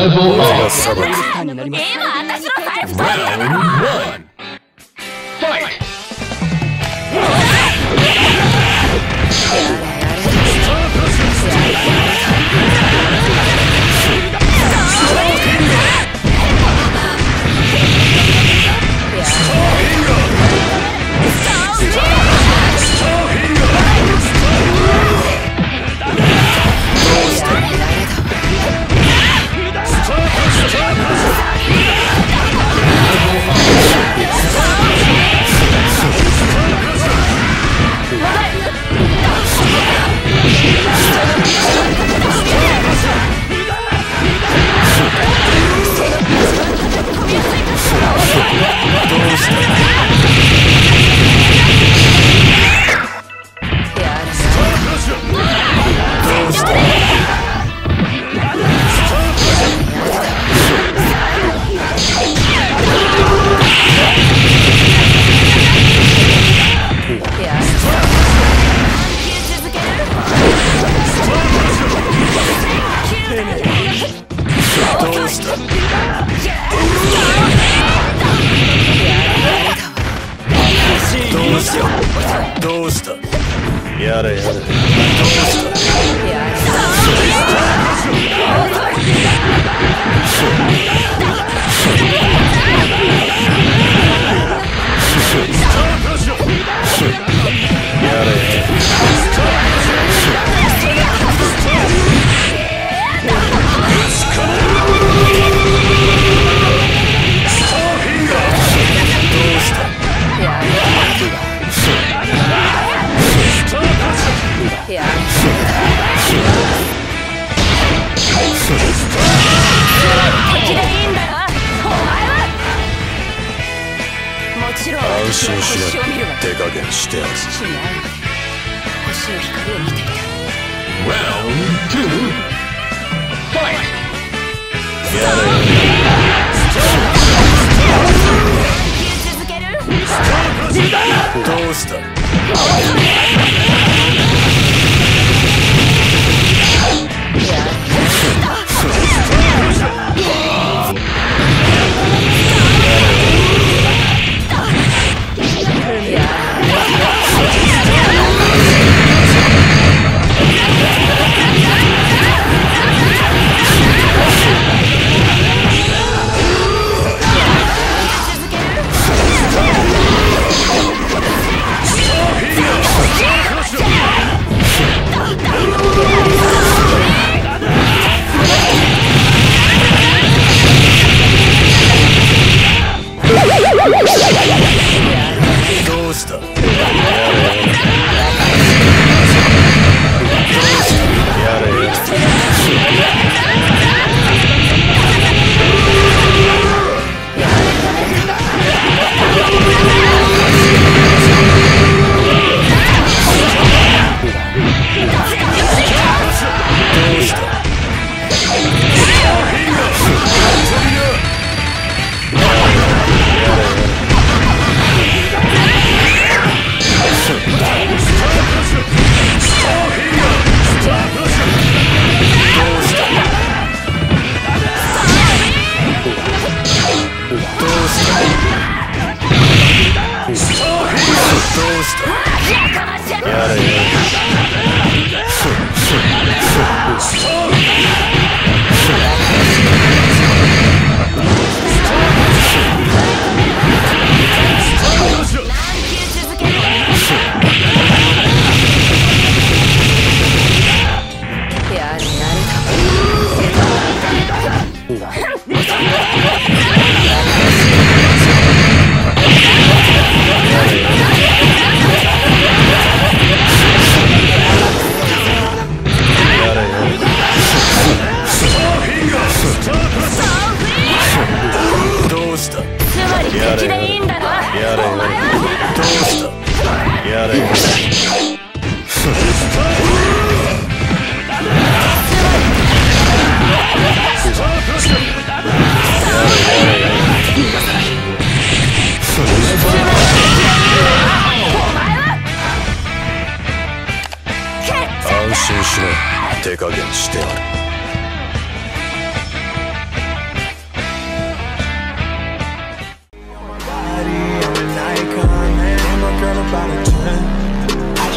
Level up. Round 1. Fight!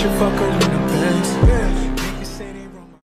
should fuck her in the Benz.